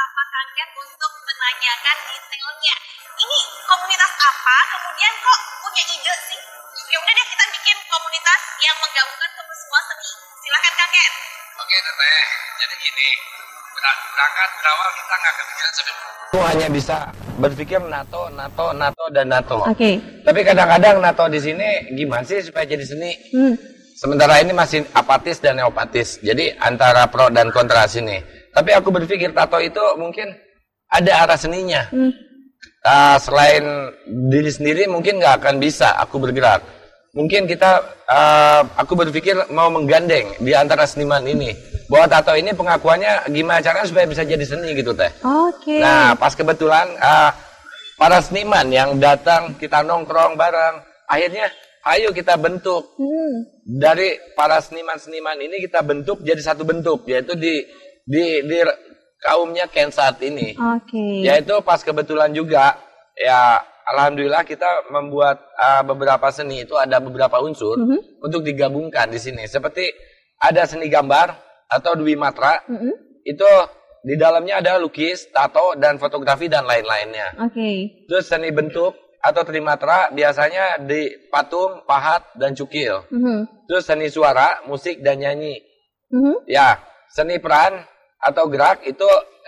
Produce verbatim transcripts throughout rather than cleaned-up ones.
Sapa Kangket untuk menanyakan detailnya. Ini komunitas apa? Kemudian kok punya ide sih? Ya udah deh kita bikin komunitas yang menggabungkan semua seni. Silakan Kangket. Oke Teteh, jadi gini. Berangkat berawal kita nggak kepikiran sebenarnya. Aku hanya bisa berpikir NATO, NATO, NATO dan NATO. Oke. Okay. Tapi kadang-kadang NATO di sini gimana sih supaya jadi seni? Hmm. Sementara ini masih apatis dan neopatis. Jadi antara pro dan kontra sini. Tapi aku berpikir tato itu mungkin ada arah seninya. Hmm. Uh, selain diri sendiri mungkin nggak akan bisa aku bergerak. Mungkin kita, uh, aku berpikir mau menggandeng di antara seniman ini. Bahwa tato ini pengakuannya gimana caranya supaya bisa jadi seni gitu Teh. Oke. Okay. Nah pas kebetulan uh, para seniman yang datang kita nongkrong bareng. Akhirnya ayo kita bentuk hmm. dari para seniman-seniman ini kita bentuk jadi satu bentuk yaitu di di, di kaumnya Kent saat ini. Oke. Okay. Yaitu pas kebetulan juga ya alhamdulillah kita membuat uh, beberapa seni itu ada beberapa unsur mm-hmm. untuk digabungkan di sini. Seperti ada seni gambar atau dwi matra mm-hmm. itu di dalamnya ada lukis, tato dan fotografi dan lain-lainnya. Oke. Okay. Terus seni bentuk atau trimatra biasanya di patung, pahat, dan cukil. Mm-hmm. Terus seni suara, musik, dan nyanyi. Mm-hmm. Ya, seni peran atau gerak itu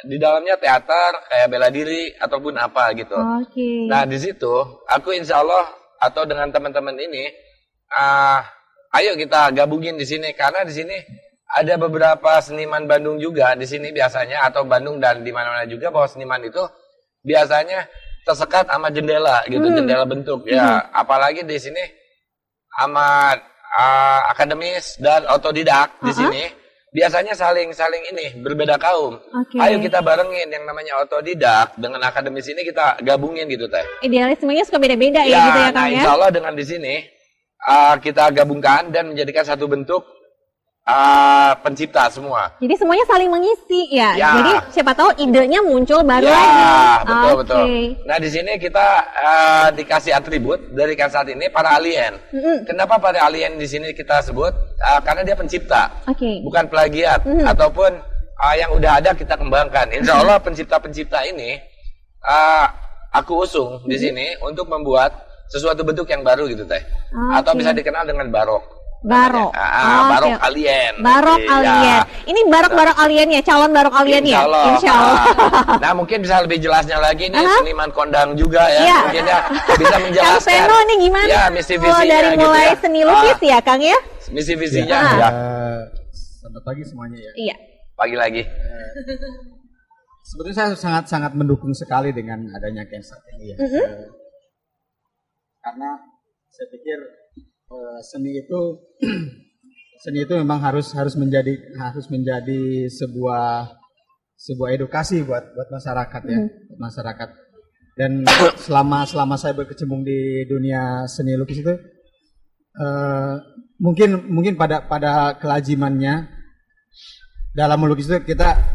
di dalamnya teater, kayak bela diri, ataupun apa gitu. Okay. Nah, di situ aku insya Allah atau dengan teman-teman ini, uh, ayo kita gabungin di sini. Karena di sini ada beberapa seniman Bandung juga di sini biasanya, atau Bandung dan di mana-mana juga bahwa seniman itu biasanya tersekat sama jendela gitu, hmm. jendela bentuk ya. Hmm. Apalagi di sini amat uh, akademis dan otodidak uh-huh. di sini biasanya saling-saling ini berbeda kaum. Okay. Ayo kita barengin yang namanya otodidak dengan akademis ini kita gabungin gitu Teh. Idealismenya suka beda-beda ya, ya gitu ya Kang nah, ya. Insya Allah dengan di sini uh, kita gabungkan dan menjadikan satu bentuk Uh, pencipta semua. Jadi semuanya saling mengisi ya. ya. Jadi siapa tahu idenya muncul baru ya, lagi. Betul okay. betul. Nah di sini kita uh, dikasih atribut dari kan saat ini para alien. Mm-hmm. Kenapa para alien di sini kita sebut? Uh, karena dia pencipta, okay. bukan plagiat mm-hmm. ataupun uh, yang udah ada kita kembangkan. Insya Allah pencipta-pencipta ini uh, aku usung mm-hmm. di sini untuk membuat sesuatu bentuk yang baru gitu Teh. Okay. Atau bisa dikenal dengan barok. Barok, ah, oh, barok okay. alien, barok ya. alien. Ini barok-barok alien ya, calon barok alien ya. Insya Allah. Insya Allah. Nah, nah, mungkin bisa lebih jelasnya lagi nih uh-huh. seniman kondang juga ya, yeah. mungkin ya bisa menjelaskan. Kang Seno nih gimana? Ya, misi visinya oh, dari gitu mulai ya. Seni lukis ah. ya, Kang ya. Misi visinya. Ya, ya. Selamat pagi semuanya ya. Iya. Pagi lagi. Eh, sebetulnya saya sangat-sangat mendukung sekali dengan adanya Kensat ini ya, mm-hmm. eh, karena saya pikir. Seni itu seni itu memang harus harus menjadi harus menjadi sebuah sebuah edukasi buat buat masyarakat ya mm. masyarakat dan selama selama saya berkecimpung di dunia seni lukis itu uh, mungkin mungkin pada pada kelajimannya dalam melukis itu kita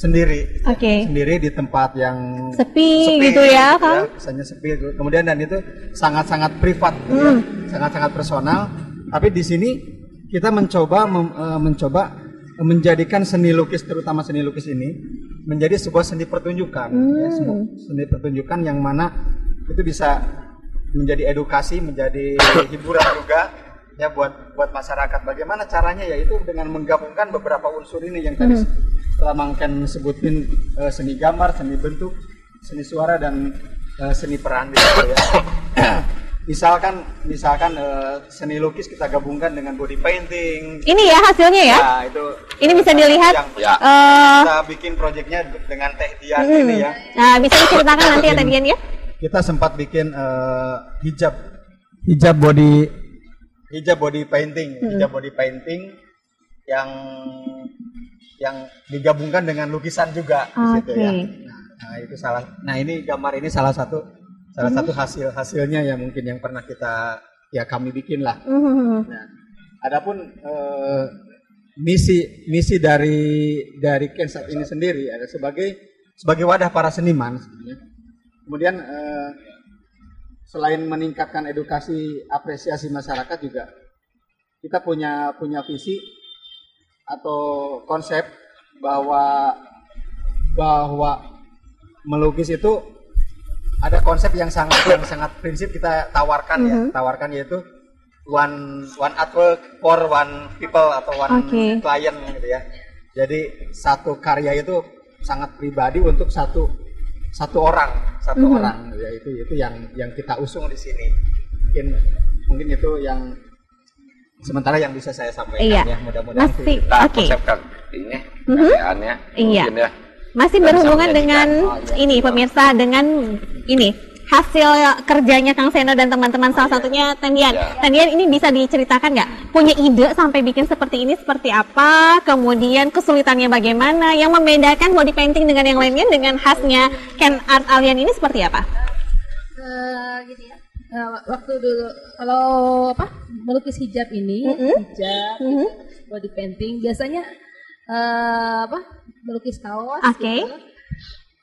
sendiri okay. sendiri di tempat yang sepi, sepi gitu ya kan ya, misalnya sepi kemudian dan itu sangat sangat privat mm. ya, sangat sangat personal tapi di sini kita mencoba mem, mencoba menjadikan seni lukis terutama seni lukis ini menjadi sebuah seni pertunjukan mm. ya, seni pertunjukan yang mana itu bisa menjadi edukasi menjadi hiburan juga ya buat buat masyarakat bagaimana caranya yaitu dengan menggabungkan beberapa unsur ini yang tadi mm. telah mangkan sebutin uh, seni gambar, seni bentuk, seni suara dan uh, seni peran gitu ya. misalkan misalkan uh, seni lukis kita gabungkan dengan body painting. Ini ya hasilnya ya. Nah, itu ini bisa dilihat yang, uh, kita bikin proyeknya dengan Teh Dian hmm. ini ya. Nah, bisa diceritakan nanti ya Teh Dian ya. Kita sempat bikin uh, hijab hijab body hijab body painting, hmm. hijab body painting yang yang digabungkan dengan lukisan juga okay. di situ ya. Nah, nah, itu salah. Nah, ini gambar ini salah satu salah mm-hmm. satu hasil-hasilnya ya mungkin yang pernah kita ya kami bikin lah. Mm-hmm. Nah, adapun eh, misi misi dari dari Kent saat ini sendiri ada sebagai sebagai wadah para seniman sebenarnya. Kemudian eh, selain meningkatkan edukasi apresiasi masyarakat juga kita punya punya visi atau konsep bahwa bahwa melukis itu ada konsep yang sangat yang sangat prinsip kita tawarkan mm -hmm. ya, tawarkan yaitu one one artwork for one people atau one okay. client gitu ya. Jadi satu karya itu sangat pribadi untuk satu satu orang, satu mm -hmm. orang ya, itu itu yang yang kita usung di sini. Mungkin mungkin itu yang sementara yang bisa saya sampaikan iya. ya, mudah-mudahan kita okay. konsepkan ini mm -hmm. karyaannya iya. mungkin ya. Masih berhubungan dengan oh, ya, ini ya. Pemirsa dengan ini hasil kerjanya Kang Seno dan teman-teman, salah satunya Tendian. Ya. Tendian, ini bisa diceritakan nggak? Punya ide sampai bikin seperti ini seperti apa? Kemudian kesulitannya bagaimana? Yang membedakan body painting dengan yang lainnya dengan khasnya Kent Art Alien ini seperti apa? Uh, gitu ya. Uh, waktu dulu kalau apa melukis hijab ini, mm-hmm. hijab, mm-hmm. gitu, body painting biasanya uh, apa? Melukis kaos, okay. gitu.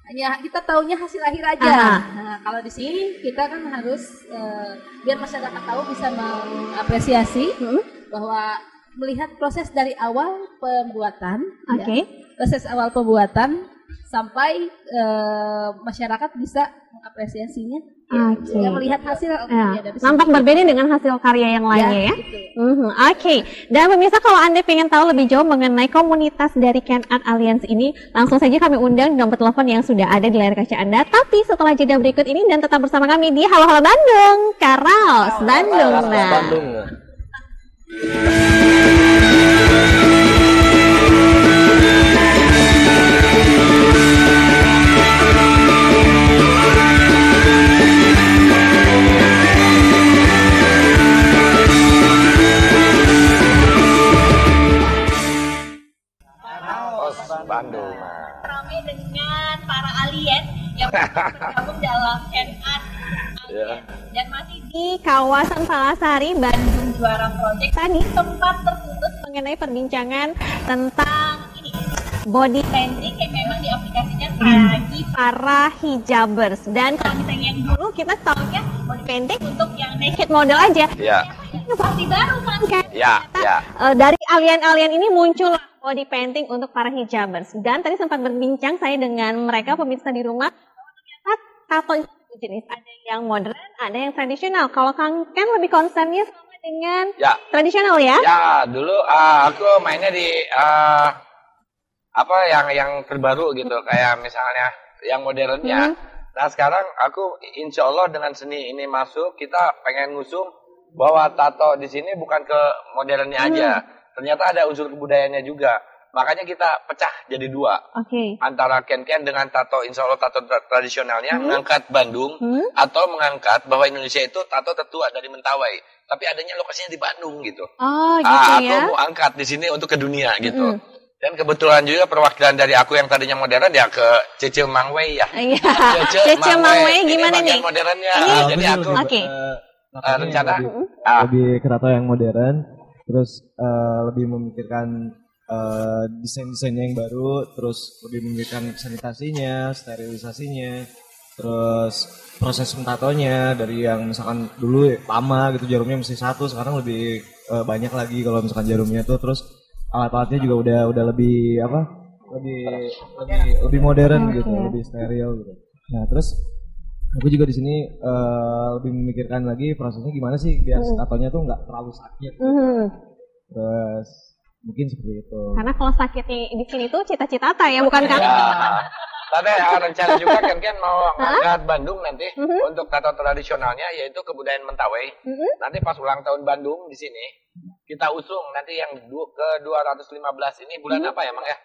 Hanya kita taunya hasil akhir aja. Aha. Nah, kalau di sini kita kan harus uh, biar masyarakat tahu bisa mengapresiasi hmm. bahwa melihat proses dari awal pembuatan, okay. ya, proses awal pembuatan sampai uh, masyarakat bisa mengapresiasinya, okay. ya, melihat hasil. Ya. Nampak berbeda dengan hasil karya yang lainnya ya. ya? Gitu. Mm-hmm. Oke. Okay. Dan pemirsa, kalau Anda pengen tahu lebih jauh mengenai komunitas dari Kent Art Alliance ini, langsung saja kami undang nomor telepon yang sudah ada di layar kaca Anda. Tapi setelah jeda berikut ini, dan tetap bersama kami di Halo Halo Bandung, Karaos Bandung. Nah. Bandung. Ramai dengan para alien yang bergabung dalam Kent Art Alien dan masih di kawasan Palasari, Bandung Juara Project. Tadi sempat terputus mengenai perbincangan tentang ini body painting yang memang diaplikasikan bagi para hijabers. Dan kalau misalnya yang dulu kita tahunya body painting untuk yang naked model aja. Ya. Inovasi baru kan? Ya. Ya. Dari alien-alien ini muncul body painting untuk para hijabers. Dan tadi sempat berbincang saya dengan mereka, pemirsa di rumah, ternyata tato jenis ada yang modern, ada yang tradisional. Kalau Kang Ken lebih konsennya sama dengan ya. tradisional ya? Ya, dulu uh, aku mainnya di uh, apa yang yang terbaru gitu, hmm. kayak misalnya yang modernnya. Hmm. Nah sekarang aku insya Allah dengan seni ini masuk, kita pengen ngusung bahwa tato di sini bukan ke modernnya hmm. aja. Ternyata ada unsur kebudayaannya juga. Makanya kita pecah jadi dua. Okay. Antara Ken-Ken dengan tato, insya Allah tato tra tradisionalnya, hmm? mengangkat Bandung, hmm? atau mengangkat bahwa Indonesia itu tato tertua dari Mentawai. Tapi adanya lokasinya di Bandung gitu. Oh, gitu ah, ya? Aku mau angkat di sini untuk ke dunia gitu. Hmm. Dan kebetulan juga perwakilan dari aku yang tadinya modern ya ke Cece Mangwei ya. Cece Mangwei gimana nih? Modernnya. Ini? Jadi aku okay. uh, uh, rencana lebih, uh, lebih ke tato yang modern. Terus uh, lebih memikirkan uh, desain-desainnya yang baru, terus lebih memikirkan sanitasinya, sterilisasinya, terus proses mentatonya dari yang misalkan dulu lama gitu jarumnya mesti satu, sekarang lebih uh, banyak lagi kalau misalkan jarumnya tuh, terus alat-alatnya juga udah udah lebih apa? Lebih lebih lebih modern gitu, lebih steril gitu. Nah, terus aku juga di sini uh, lebih memikirkan lagi prosesnya gimana sih biar hmm. tatonya tuh nggak terlalu sakit. Gitu. Hmm. Terus mungkin seperti itu. Karena kalau sakitnya di sini tuh cita-cita Tata ya, bukan kan? Tapi rencana juga Ken-Ken mau angkat Bandung nanti hmm. untuk tato tradisionalnya yaitu kebudayaan Mentawai. Hmm. Nanti pas ulang tahun Bandung di sini kita usung nanti yang ke dua ratus lima belas ini bulan hmm. apa ya, Mang ya?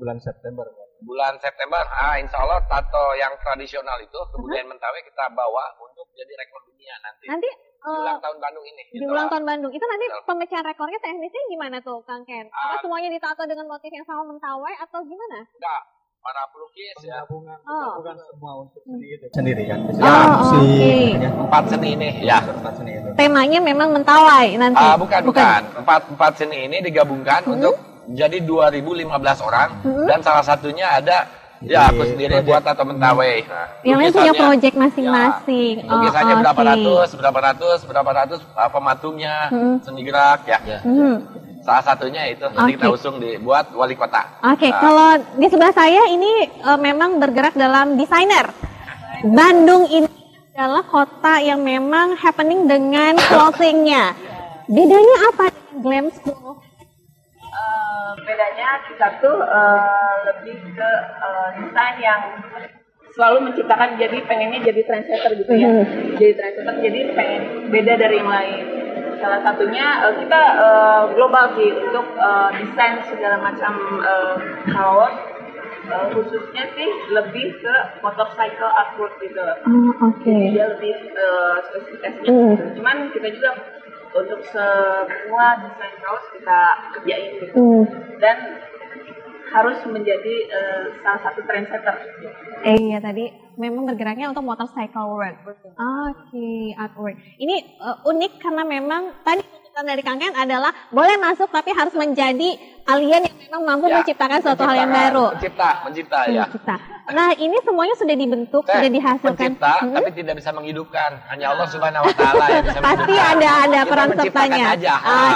Bulan September. Bulan September, ah, insya Allah tato yang tradisional itu kemudian uh-huh. Mentawai kita bawa untuk jadi rekor dunia nanti. Nanti di ulang uh, tahun Bandung ini. Di gitu ulang lah. tahun Bandung itu nanti pemecahan rekornya teknisnya gimana tuh, Kang Ken? Apa uh, semuanya ditato dengan motif yang sama Mentawai atau gimana? Enggak, para pelukis ya bukan oh. semua untuk sendiri, sendiri kan. Ya, oh, si okay. empat seni ini. Ya, empat seni itu. Temanya memang Mentawai nanti. Ah, uh, bukan, bukan bukan. Empat empat seni ini digabungkan hmm. untuk jadi dua ribu lima belas orang hmm. dan salah satunya ada jadi, ya aku sendiri project. buat tato Mentawai. Nah, yang lain punya proyek masing-masing. Ya, lukisannya oh, okay. berapa ratus, berapa ratus, berapa ratus uh, pematumnya, hmm. seni gerak ya. Hmm. Salah satunya itu nanti okay. kita usung dibuat wali kota. Oke, okay. uh, kalau di sebelah saya ini uh, memang bergerak dalam desainer. Bandung ini adalah kota yang memang happening dengan clothingnya. Bedanya apa dengan glam school? Uh, bedanya satu uh, lebih ke uh, desain yang selalu menciptakan, jadi pengennya jadi trendsetter gitu ya. Hmm. Jadi trendsetter, jadi pengen beda dari yang lain. Salah satunya kita uh, global sih untuk uh, desain segala macam uh, kaos, uh, khususnya sih lebih ke motorcycle artwork gitu. Oh, oke. Okay. Dia lebih uh, spesifikasinya. Mm. Cuman kita juga untuk semua desain kaos kita kerjain gitu. Mm. Dan harus menjadi uh, salah satu trendsetter. Eh, iya tadi memang bergeraknya untuk motorcycle work. Oke, okay, artwork. Ini uh, unik karena memang tadi tuntutan dari Kang Ken adalah boleh masuk tapi harus menjadi alien yang memang mampu ya, menciptakan suatu hal yang baru. Mencipta, mencipta ya. Mencipta. Nah, ini semuanya sudah dibentuk, Teh, sudah dihasilkan. Mencipta, hmm? tapi tidak bisa menghidupkan. Hanya Allah Subhanahu Wa Taala yang bisa menghidupkan. Pasti ada ada peran sertanya.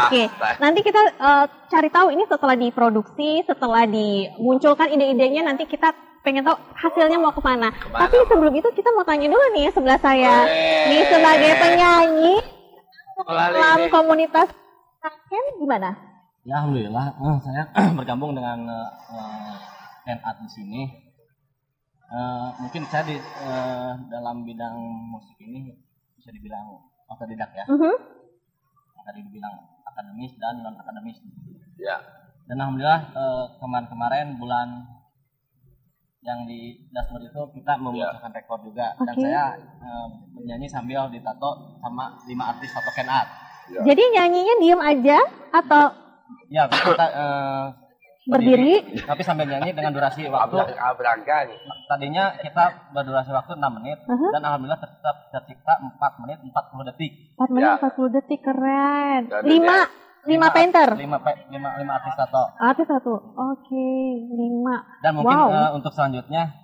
Oke. Nanti kita uh, cari tahu ini setelah diproduksi, setelah dimunculkan ide-idenya, nanti kita pengen tahu hasilnya mau kemana. Kemana? Tapi sebelum itu kita mau tanya dulu nih sebelah saya. Nih sebagai penyanyi, dalam komunitas Kang gimana? Ya alhamdulillah, uh, saya bergabung dengan uh, Kent Art di sini. Uh, mungkin saya di uh, dalam bidang musik ini bisa dibilang otodidak ya. Uh-huh. Tadi dibilang akademis dan non akademis. Ya. Dan alhamdulillah uh, kemarin-kemarin bulan yang di dashboard itu kita memecahkan ya. rekor juga. Okay. Dan saya uh, menyanyi sambil ditato sama lima artis tato Kent Art. Ya. Jadi nyanyinya diem aja atau? Ya, kita uh, berdiri, berdiri, tapi sambil nyanyi dengan durasi waktu. Tadinya kita berdurasi waktu enam menit, uh-huh. dan alhamdulillah tetap tercipta empat menit empat puluh detik. empat menit ya. empat puluh detik, keren. lima lima painter. lima lima artis tato. Artis tato. Oke, lima. Dan mungkin wow. uh, untuk selanjutnya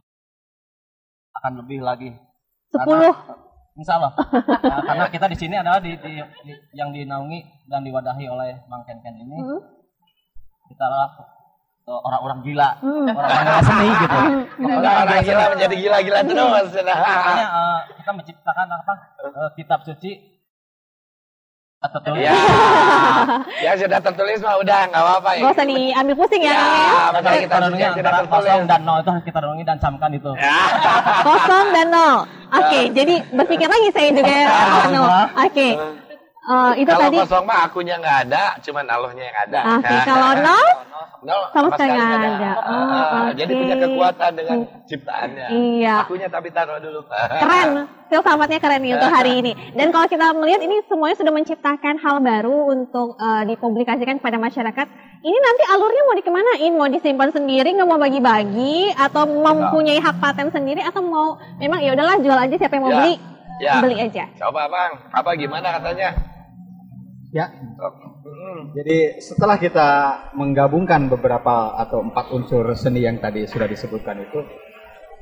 akan lebih lagi. sepuluh. Insya Allah, nah, karena kita di sini adalah di, di, di, yang dinaungi dan diwadahi oleh Bang Ken Ken ini, hmm. kita adalah orang-orang gila, hmm. orang-orang gila seni gitu. Orang-orang gila menjadi gila-gila terus. Makanya uh, kita menciptakan apa? Uh, kitab suci. Tertulis. Ya, ya sudah tertulis mah udah nggak apa-apa ya. Gak usah diambil pusing ya. Ya, ya. Kita renungi antara kosong dan nol itu harus kita renungi dan camkan itu. Ya. Kosong dan nol. Oke, okay, ya. Jadi berpikir lagi saya juga ya. Nol. Oke. Okay. Uh, itu kalau tadi. Kalau kosong mah akunya nggak ada, cuman Allahnya yang ada. Oke, okay, kalau nol, nol sama sekali nggak ada. Oh, uh, okay. Jadi punya kekuatan dengan ciptaannya. Iya. Akunya tapi taruh dulu. Keren. Filsafatnya keren nih untuk hari ini. Dan kalau kita melihat ini semuanya sudah menciptakan hal baru untuk uh, dipublikasikan kepada masyarakat. Ini nanti alurnya mau dikemanain? Mau disimpan sendiri, nggak mau bagi-bagi, atau mempunyai hak paten sendiri, atau mau memang ya udahlah jual aja siapa yang mau ya. beli, ya. beli aja. Coba Bang, apa gimana katanya? Ya. Jadi setelah kita menggabungkan beberapa atau empat unsur seni yang tadi sudah disebutkan itu.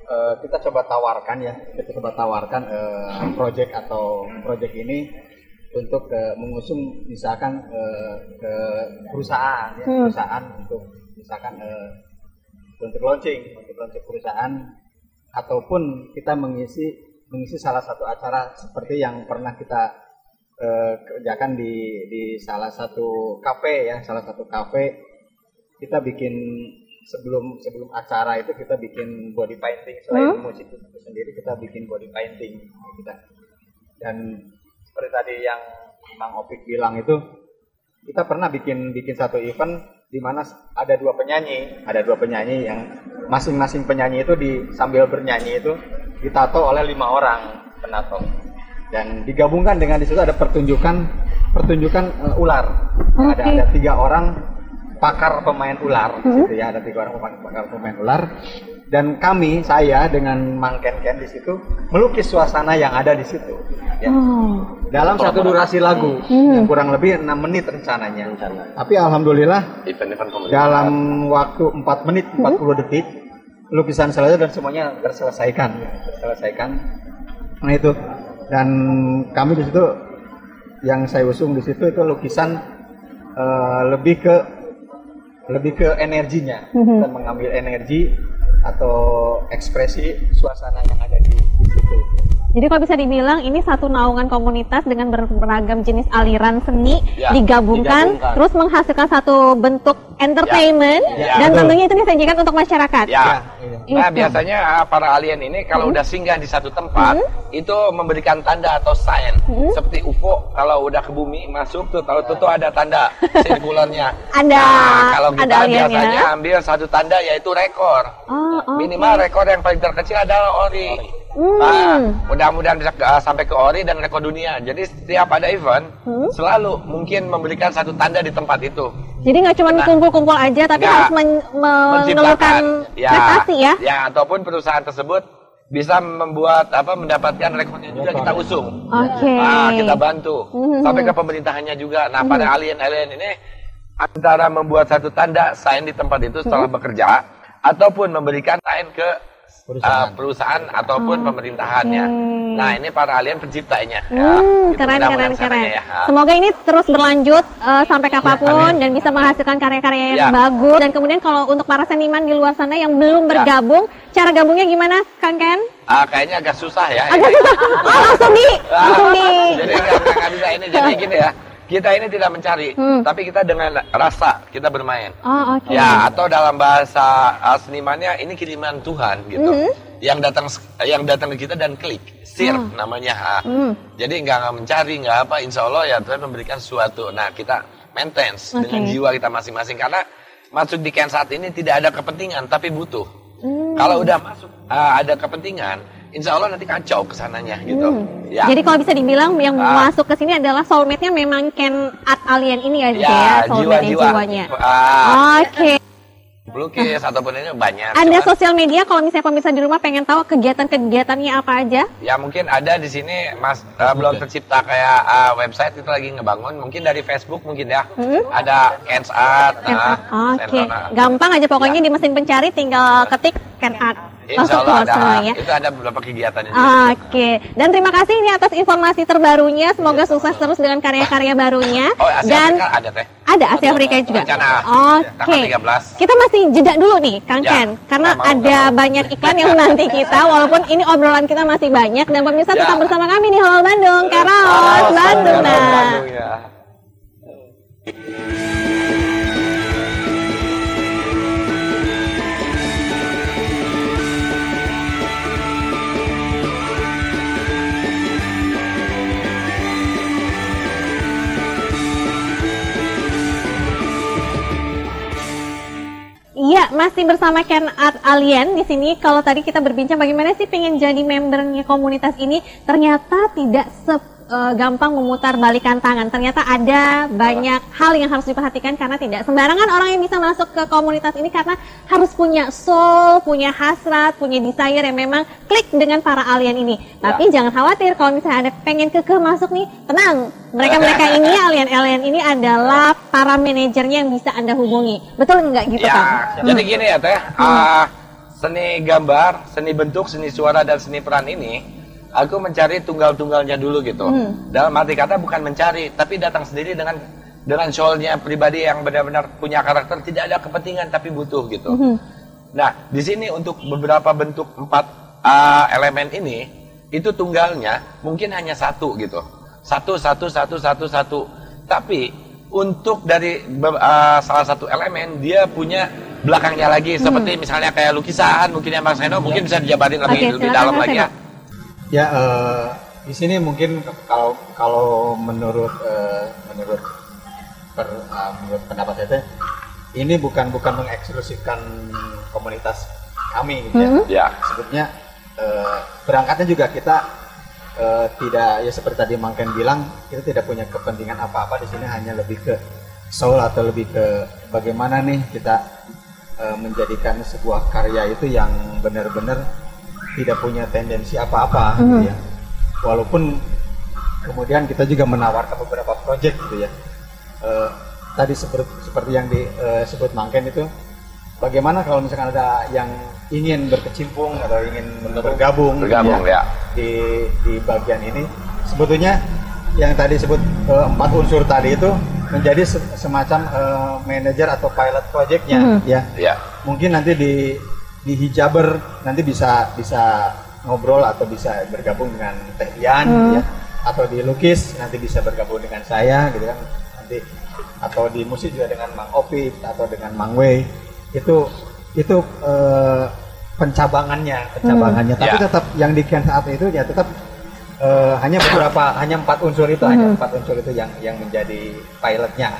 Uh, kita coba tawarkan ya, kita coba tawarkan uh, proyek atau proyek ini untuk uh, mengusung misalkan uh, ke perusahaan, ya, hmm. perusahaan untuk misalkan uh, untuk launching, untuk launching perusahaan, ataupun kita mengisi mengisi salah satu acara seperti yang pernah kita uh, kerjakan di di salah satu kafe ya, salah satu kafe kita bikin. Sebelum sebelum acara itu kita bikin body painting, selain hmm? musik itu sendiri kita bikin body painting kita. Dan seperti tadi yang Mang Opik bilang itu, kita pernah bikin bikin satu event di mana ada dua penyanyi, ada dua penyanyi yang masing-masing penyanyi itu di sambil bernyanyi itu ditato oleh lima orang penato. Dan digabungkan dengan di situ ada pertunjukan pertunjukan uh, ular. Okay. Ada ada tiga orang pakar pemain ular, hmm? gitu ya, ada tiga orang pemain, pakar pemain ular, dan kami saya dengan Mang Ken Ken di situ melukis suasana yang ada di situ, ya. oh. dalam satu durasi lagu hmm. yang kurang lebih enam menit rencananya. Rencana. Tapi alhamdulillah event -event dalam waktu empat menit empat puluh detik lukisan selesai dan semuanya terselesaikan, terselesaikan. Nah itu, dan kami di situ yang saya usung di situ itu lukisan uh, lebih ke lebih ke energinya, mm-hmm. kita mengambil energi atau ekspresi suasana yang ada di situ. Jadi kalau bisa dibilang ini satu naungan komunitas dengan beragam jenis aliran seni ya, digabungkan, digabungkan, terus menghasilkan satu bentuk entertainment ya, ya, dan betul. tentunya itu disajikan untuk masyarakat. Ya. Ya. Nah biasanya para alien ini kalau hmm. udah singgah di satu tempat hmm. itu memberikan tanda atau sign hmm. seperti U F O kalau udah ke bumi masuk tuh tahu tuh, tuh ada tanda sirkulernya. Ada. Nah, kalau kita ada biasanya ya? ambil satu tanda yaitu rekor. Oh, okay. Minimal rekor yang paling terkecil adalah ori. Hmm. Nah, mudah-mudahan bisa uh, sampai ke ori dan rekor dunia. Jadi setiap ada event hmm? selalu mungkin memberikan satu tanda di tempat itu. Jadi nggak cuma nah, kumpul-kumpul aja, tapi harus men mengeluarkan ya, prestasi ya. Ya, ataupun perusahaan tersebut bisa membuat apa mendapatkan rekornya juga kita usung. Oke. Okay. Nah, kita bantu hmm. sampai ke pemerintahannya juga. Nah, hmm. pada alien-alien ini antara membuat satu tanda sign di tempat itu setelah hmm. bekerja ataupun memberikan sign ke perusahaan, uh, perusahaan ataupun oh, pemerintahannya. Okay. Nah ini para alien penciptanya. Hmm, ya, keren gitu, keren keren. Ya. Semoga ini terus berlanjut uh, sampai kapanpun ya, dan bisa menghasilkan karya-karya yang ya. bagus. Dan kemudian kalau untuk para seniman di luar sana yang belum bergabung, ya. cara gabungnya gimana, Kang Ken? Uh, kayaknya agak susah ya. Agak ini. susah. Oh, langsung di, langsung di. Jadi nggak bisa ini jadi gini ya. Kita ini tidak mencari, hmm. tapi kita dengan rasa kita bermain. Oh, okay. Ya, atau dalam bahasa uh, senimannya ini kiriman Tuhan gitu, mm-hmm. yang datang yang datang ke kita dan klik, sir oh. namanya. Uh, mm. Jadi nggak mencari, nggak apa, insya Allah ya Tuhan memberikan sesuatu. Nah kita maintain okay. dengan jiwa kita masing-masing karena masuk di Kent saat ini tidak ada kepentingan, tapi butuh. Mm. Kalau udah masuk uh, ada kepentingan. Insya Allah nanti kacau kesananya gitu. Hmm. Ya. Jadi kalau bisa dibilang yang ah. masuk ke sini adalah soulmate-nya memang Kent Art Alien ini ya, ya, ya soulmate jiwa, jiwanya. Ah. Oke. Okay. Pelukis ah. ataupun ini banyak. Ada cuman, sosial media kalau misalnya pemirsa di rumah pengen tahu kegiatan-kegiatannya apa aja? Ya mungkin ada di sini Mas uh, belum tercipta kayak uh, website kita lagi ngebangun. Mungkin dari Facebook mungkin ya. Hmm? Ada Kent Art. Nah, Oke. Okay. Gampang aja pokoknya ya. di mesin pencari tinggal ketik Kent Art. Insya Allah ada, semuanya. Itu ada beberapa kegiatan ini. Oke, okay. dan terima kasih ini atas informasi terbarunya. Semoga sukses terus dengan karya-karya barunya. Oh, Asia dan Afrika ada teh. Ada Asia Afrika juga. Oke. Okay. Kita masih jeda dulu nih, Kang ya, Ken, karena mau, ada banyak iklan yang menanti kita. Walaupun ini obrolan kita masih banyak dan pemirsa ya. tetap bersama kami di Halo Bandung, Karaos Bandung. Nah. Iya, masih bersama Kent Art Alien di sini. Kalau tadi kita berbincang bagaimana sih pengen jadi membernya komunitas ini, ternyata tidak se uh, gampang memutar balikan tangan. Ternyata ada banyak hal yang harus diperhatikan karena tidak sembarangan orang yang bisa masuk ke komunitas ini karena harus punya soul, punya hasrat, punya desire yang memang klik dengan para alien ini. Tapi ya. jangan khawatir kalau misalnya ada pengen keke masuk nih, tenang. Mereka-mereka ini, alien-alien ini adalah para manajernya yang bisa Anda hubungi. Betul nggak gitu, Kang? Ya, hmm. jadi gini ya, Teh. Hmm. Uh, seni gambar, seni bentuk, seni suara, dan seni peran ini, aku mencari tunggal-tunggalnya dulu gitu. Hmm. Dalam arti kata bukan mencari, tapi datang sendiri dengan dengan soul-nya pribadi yang benar-benar punya karakter, tidak ada kepentingan, tapi butuh gitu. Hmm. Nah, di sini untuk beberapa bentuk empat uh, elemen ini, itu tunggalnya mungkin hanya satu gitu. Satu, satu, satu, satu, satu. Tapi untuk dari uh, salah satu elemen dia punya belakangnya lagi. Seperti hmm. misalnya kayak lukisan, mungkin yang Mas Heno mungkin bisa dijabarin lebih, okay, lebih dalam lagi ya. Ya uh, di sini mungkin kalau kalau menurut uh, menurut, per, uh, menurut pendapat saya ini bukan bukan mengeksklusifkan komunitas kami gitu hmm. ya. Sebetulnya uh, berangkatnya juga kita Uh, tidak ya seperti tadi Mang Ken bilang, kita tidak punya kepentingan apa-apa di sini, hanya lebih ke soul atau lebih ke bagaimana nih kita uh, menjadikan sebuah karya itu yang benar-benar tidak punya tendensi apa-apa mm-hmm. gitu ya. Walaupun kemudian kita juga menawarkan beberapa project gitu ya. Uh, tadi seperti seperti yang disebut uh, Mang Ken itu, bagaimana kalau misalkan ada yang ingin berkecimpung atau ingin bergabung, bergabung ya, ya. Di, di bagian ini sebetulnya yang tadi sebut eh, empat unsur tadi itu menjadi semacam uh, manajer atau pilot projectnya, mm. ya. Yeah. Mungkin nanti di di hijaber nanti bisa bisa ngobrol atau bisa bergabung dengan Teh Dian, mm. ya. Atau di lukis nanti bisa bergabung dengan saya, gitu kan. Nanti atau di musik juga dengan Mang Opi atau dengan Mang Wei, itu itu uh, pencabangannya, pencabangannya. Mm. Tapi yeah. tetap yang di Kent Art itu ya tetap. Uh, hanya beberapa, hanya empat unsur itu, hmm. hanya empat unsur itu yang yang menjadi pilotnya.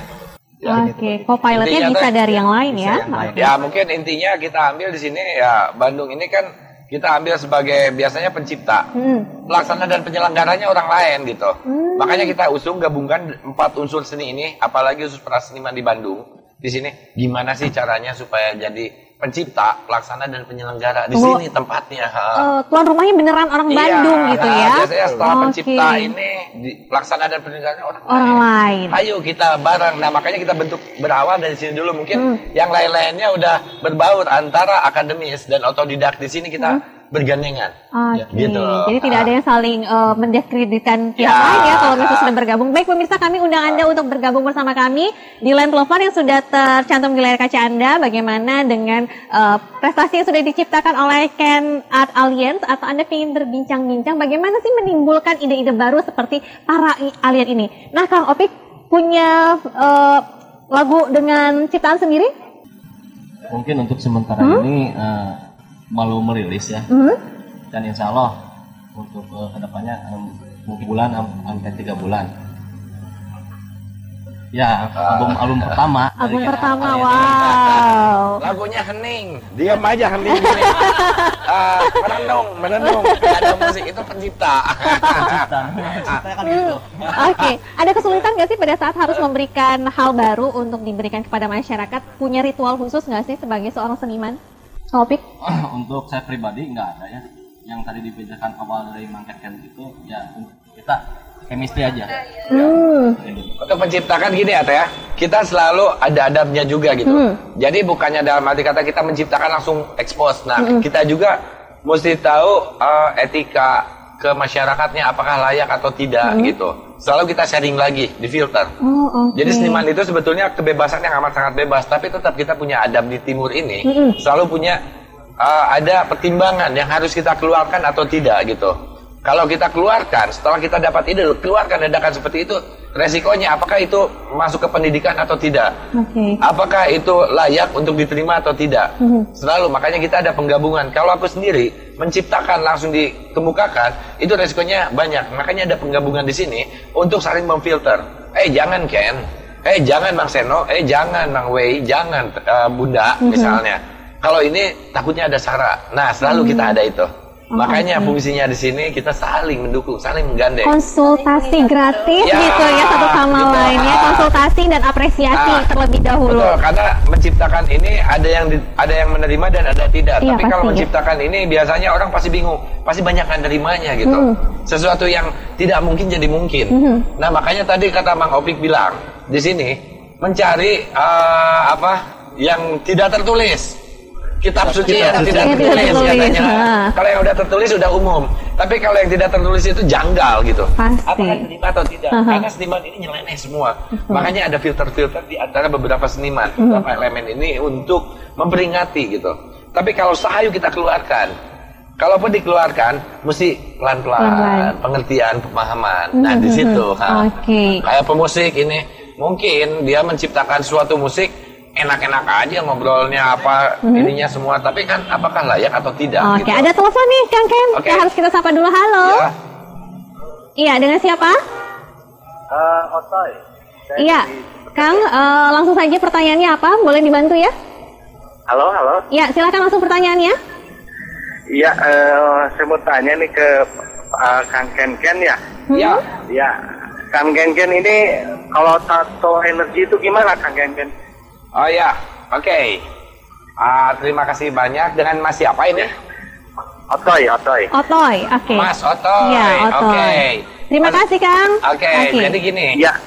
Oke, okay. Kok pilotnya bisa dari yang lain ya? Yang lain. Ya mungkin intinya kita ambil di sini ya Bandung ini kan kita ambil sebagai biasanya pencipta, hmm. pelaksana dan penyelenggaranya orang lain gitu. Hmm. Makanya kita usung gabungkan empat unsur seni ini, apalagi khusus para seniman di Bandung di sini. Gimana sih caranya supaya jadi pencipta, pelaksana dan penyelenggara di sini tempatnya. Uh, tuan rumahnya beneran orang iya, Bandung gitu nah, ya. Biasanya setelah okay. pencipta ini di, pelaksana dan penyelenggara orang, orang lain. lain. Ayo kita bareng. Nah makanya kita bentuk berawal dari sini dulu. Mungkin hmm. yang lain-lainnya udah berbaur antara akademis dan otodidak di sini kita. Hmm. bergandengan. Okay. Ya, gitu. Jadi tidak ada yang saling uh, mendiskreditkan pihak ya, lain ya kalau misalnya sudah bergabung. Baik pemirsa, kami undang Anda untuk bergabung bersama kami di line telepon yang sudah tercantum di layar kaca Anda. Bagaimana dengan uh, prestasi yang sudah diciptakan oleh Kent Art Alien, atau Anda ingin berbincang-bincang bagaimana sih menimbulkan ide-ide baru seperti para alien ini. Nah, Kang Opik punya uh, lagu dengan ciptaan sendiri? Mungkin untuk sementara hmm? ini uh, malu merilis ya, mm-hmm. dan insya Allah untuk uh, kedepannya um, mungkin bulan hampir um, tiga bulan ya album album pertama album pertama wow ini. Lagunya hening, diam aja hening uh, merenung merenung ada musik itu pencipta pencipta, pencipta kan gitu. Oke, okay. Ada kesulitan nggak sih pada saat harus memberikan hal baru untuk diberikan kepada masyarakat, punya ritual khusus nggak sih sebagai seorang seniman? Topik untuk saya pribadi nggak ada ya, yang tadi dibedakan awal dari Mangkeken itu ya kita chemistry aja. Hmm. Untuk menciptakan gini ya Teh, kita selalu ada adabnya juga gitu. Hmm. Jadi bukannya dalam arti kata kita menciptakan langsung expose. Nah hmm. kita juga mesti tahu uh, etika ke masyarakatnya apakah layak atau tidak hmm. gitu. Selalu kita sharing lagi di filter. Oh, okay. Jadi seniman itu sebetulnya kebebasan yang amat sangat bebas, tapi tetap kita punya adab di timur ini. Hmm. Selalu punya uh, ada pertimbangan yang harus kita keluarkan atau tidak gitu. Kalau kita keluarkan, setelah kita dapat ide keluarkan dadakan seperti itu, resikonya apakah itu masuk ke pendidikan atau tidak? Okay. Apakah itu layak untuk diterima atau tidak? Mm-hmm. Selalu makanya kita ada penggabungan. Kalau aku sendiri menciptakan langsung dikemukakan, itu resikonya banyak. Makanya ada penggabungan di sini untuk saling memfilter. Eh jangan Ken, eh jangan Bang Seno, eh jangan Bang Wei, jangan uh, Bunda mm-hmm. misalnya. Kalau ini takutnya ada Sarah. Nah selalu mm-hmm. kita ada itu. Makanya okay. fungsinya di sini kita saling mendukung, saling menggandeng. Konsultasi gratis ya, gitu ya satu sama gitu. Lainnya, konsultasi dan apresiasi nah, terlebih dahulu. Betul, karena menciptakan ini ada yang di, ada yang menerima dan ada tidak. Iya, tapi pasti. Kalau menciptakan ini biasanya orang pasti bingung, pasti banyak yang menerimanya gitu. Hmm. Sesuatu yang tidak mungkin jadi mungkin. Hmm. Nah makanya tadi kata Mang Opik bilang di sini mencari uh, apa yang tidak tertulis. Kitab suci yang tidak tertulis katanya. Nah. Kalau yang udah tertulis sudah umum. Tapi kalau yang tidak tertulis itu janggal gitu. Pasti. Apakah terima atau tidak? Uh-huh. Karena seniman ini nyeleneh semua. Uh-huh. Makanya ada filter-filter di antara beberapa seniman, uh-huh. beberapa elemen ini untuk memperingati gitu. Tapi kalau sahayu kita keluarkan. Kalaupun dikeluarkan, mesti pelan-pelan, pelan-pelan. Pengertian, pemahaman. Uh-huh. Nah, di situ. Oke. Okay. Kayak pemusik ini, mungkin dia menciptakan suatu musik enak-enak aja ngobrolnya apa mm-hmm. ininya semua, tapi kan apakah layak atau tidak. Oke, gitu. Ada telepon nih Kang Ken, okay. Harus kita sapa dulu. Halo. Ya. Iya, dengan siapa? Uh, Otoy. Iya, Kang uh, langsung saja pertanyaannya apa? Boleh dibantu ya? Halo, halo. Iya, silakan langsung pertanyaannya. Iya, uh, saya mau tanya nih ke uh, Kang Ken Ken ya. Iya. Mm-hmm. Iya. Kang Ken Ken ini kalau tato energi itu gimana Kang Ken Ken? Oh ya, oke. Okay. Uh, terima kasih banyak. Dengan Mas siapa ini? Otoy, Otoy. Otoy, oke. Okay. Mas Otoy, ya, oke. Okay. Terima Mas, kasih Kang. Oke, okay, okay. Jadi gini. Ya.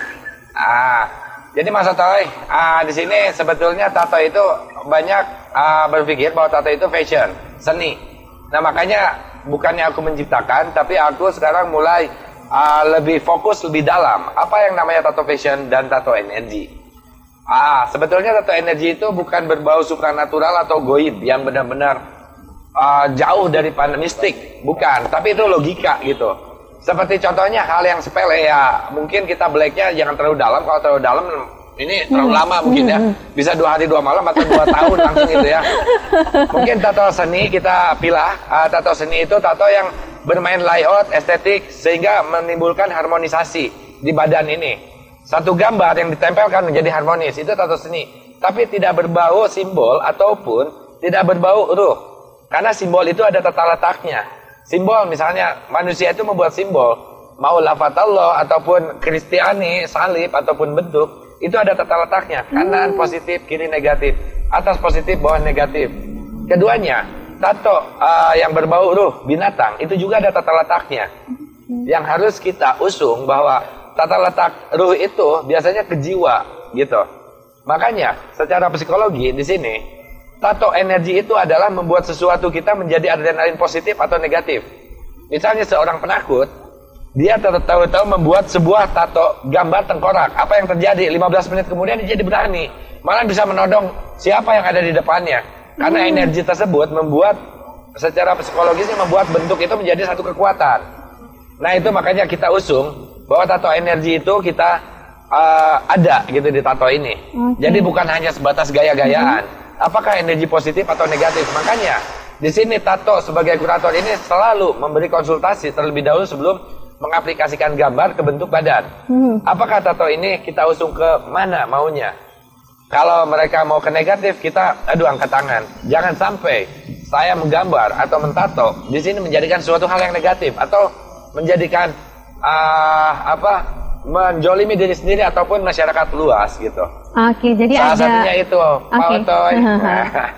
Uh, jadi Mas Otoy, uh, di sini sebetulnya tato itu banyak uh, berpikir bahwa tato itu fashion, seni. Nah makanya bukannya aku menciptakan, tapi aku sekarang mulai uh, lebih fokus, lebih dalam. Apa yang namanya tato passion dan tato energi? Ah, sebetulnya tato energi itu bukan berbau supranatural atau goib yang benar-benar uh, jauh dari pandemistik, bukan. Tapi itu logika gitu. Seperti contohnya hal yang sepele ya, mungkin kita blacknya jangan terlalu dalam. Kalau terlalu dalam ini terlalu lama mungkin ya, bisa dua hari dua malam atau dua tahun langsung gitu ya. Mungkin tato seni kita pilah, uh, tato seni itu tato yang bermain layout, estetik, sehingga menimbulkan harmonisasi di badan ini. Satu gambar yang ditempelkan menjadi harmonis, itu tato seni. Tapi tidak berbau simbol ataupun tidak berbau ruh. Karena simbol itu ada tata letaknya. Simbol misalnya, manusia itu membuat simbol, mau lafadz Allah ataupun Kristiani, salib ataupun bentuk, itu ada tata letaknya, kanan hmm. positif, kiri negatif, atas positif, bawah negatif. Keduanya, tato uh, yang berbau ruh, binatang, itu juga ada tata letaknya. Yang harus kita usung bahwa tata letak ruh itu biasanya ke jiwa, gitu. Makanya, secara psikologi di sini, tato energi itu adalah membuat sesuatu kita menjadi adrenalin positif atau negatif. Misalnya seorang penakut, dia tahu-tahu membuat sebuah tato gambar tengkorak. Apa yang terjadi? lima belas menit kemudian dia jadi berani. Malah bisa menodong siapa yang ada di depannya. Karena hmm. energi tersebut membuat, secara psikologisnya membuat bentuk itu menjadi satu kekuatan. Nah itu makanya kita usung bahwa tato energi itu kita uh, ada gitu di tato ini. Okay. Jadi bukan hanya sebatas gaya-gayaan. Hmm. Apakah energi positif atau negatif? Makanya di sini tato sebagai kurator ini selalu memberi konsultasi terlebih dahulu sebelum mengaplikasikan gambar ke bentuk badan. Hmm. Apakah tato ini kita usung ke mana maunya? Kalau mereka mau ke negatif, kita aduh angkat tangan. Jangan sampai saya menggambar atau mentato di sini menjadikan suatu hal yang negatif atau menjadikan uh, apa menjolimi diri sendiri ataupun masyarakat luas gitu. Oke, jadi salah ada. Salah satunya itu. Oke.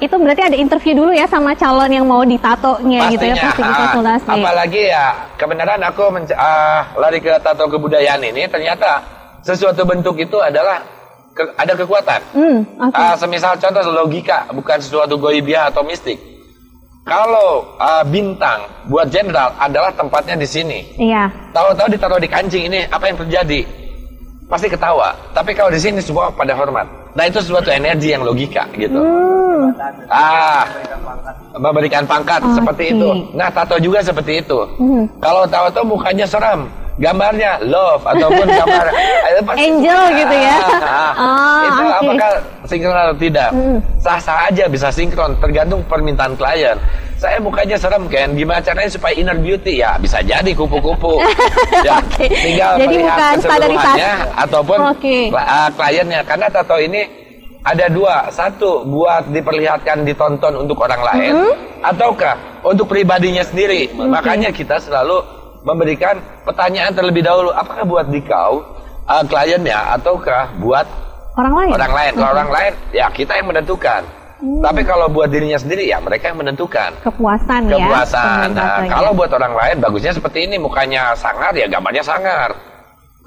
Itu berarti ada interview dulu ya sama calon yang mau ditatonya gitu ya, pasti dikonsultasi. Apalagi ya, kebenaran aku uh, lari ke tato kebudayaan ini, ternyata sesuatu bentuk itu adalah ke ada kekuatan. Mm, okay. uh, semisal contoh logika, bukan sesuatu goibia atau mistik. Kalau uh, bintang buat jenderal adalah tempatnya di sini. Iya. Tahu-tahu ditaruh di kancing ini, apa yang terjadi? Pasti ketawa, tapi kalau di sini semua pada hormat. Nah itu suatu energi yang logika gitu. Hmm. Ah, memberikan pangkat okay. seperti itu. Nah tato juga seperti itu. Hmm. Kalau tato mukanya seram, gambarnya love ataupun gambar angel ah, gitu ya. Ah, oh, itu okay. apakah sinkron atau tidak? Sah-sah hmm. aja bisa sinkron, tergantung permintaan klien. Saya mukanya serem kan, gimana caranya supaya inner beauty ya bisa jadi kupu-kupu. Ya, okay. Tinggal jadi melihat keseluruhannya ataupun okay. kliennya. Karena tato ini ada dua, satu buat diperlihatkan ditonton untuk orang lain, mm-hmm. ataukah untuk pribadinya sendiri. Okay. Makanya kita selalu memberikan pertanyaan terlebih dahulu, apakah buat dikau uh, kliennya ataukah buat orang lain? Orang lain, kalau mm-hmm. orang lain ya kita yang menentukan. Hmm. Tapi kalau buat dirinya sendiri ya mereka yang menentukan kepuasan, kepuasan ya. Nah, kalau buat orang lain bagusnya seperti ini, mukanya sangar ya gambarnya sangar.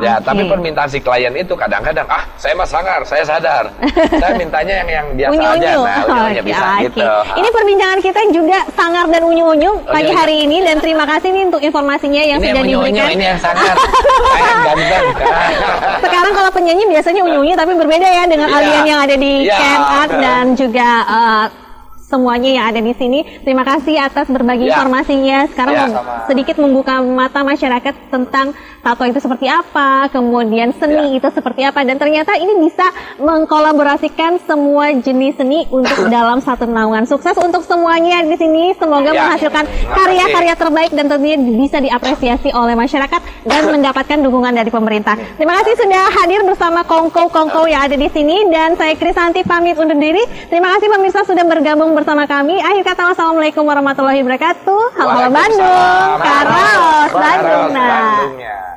Ya okay. tapi permintaan si klien itu kadang-kadang ah saya mah sangar, saya sadar. Saya mintanya yang yang biasa unyu -unyu. aja. Nah, oh, okay, bisa okay. gitu. Ini perbincangan kita juga sangar dan unyu-unyu pagi -unyu. hari ini, dan terima kasih nih untuk informasinya yang ini sudah unyu -unyu, diberikan. Ini yang sangar. Saya ganteng. Sekarang kalau penyanyi biasanya unyu-unyu tapi berbeda ya dengan yeah. alien yang ada di yeah. Kent Art dan juga uh, semuanya yang ada di sini. Terima kasih atas berbagi ya. informasinya. Sekarang ya, sedikit membuka mata masyarakat tentang tato itu seperti apa, kemudian seni ya. itu seperti apa, dan ternyata ini bisa mengkolaborasikan semua jenis seni untuk dalam satu naungan. Sukses untuk semuanya di sini. Semoga ya. menghasilkan karya-karya terbaik dan tentunya bisa diapresiasi oleh masyarakat dan mendapatkan dukungan dari pemerintah. Terima kasih sudah hadir bersama kongko-kongko yang ada di sini, dan saya Krisanti pamit undur diri. Terima kasih pemirsa sudah bergabung bersama kami. Akhir kata, wassalamualaikum warahmatullahi wabarakatuh. Halo Bandung, Karaos Bandung.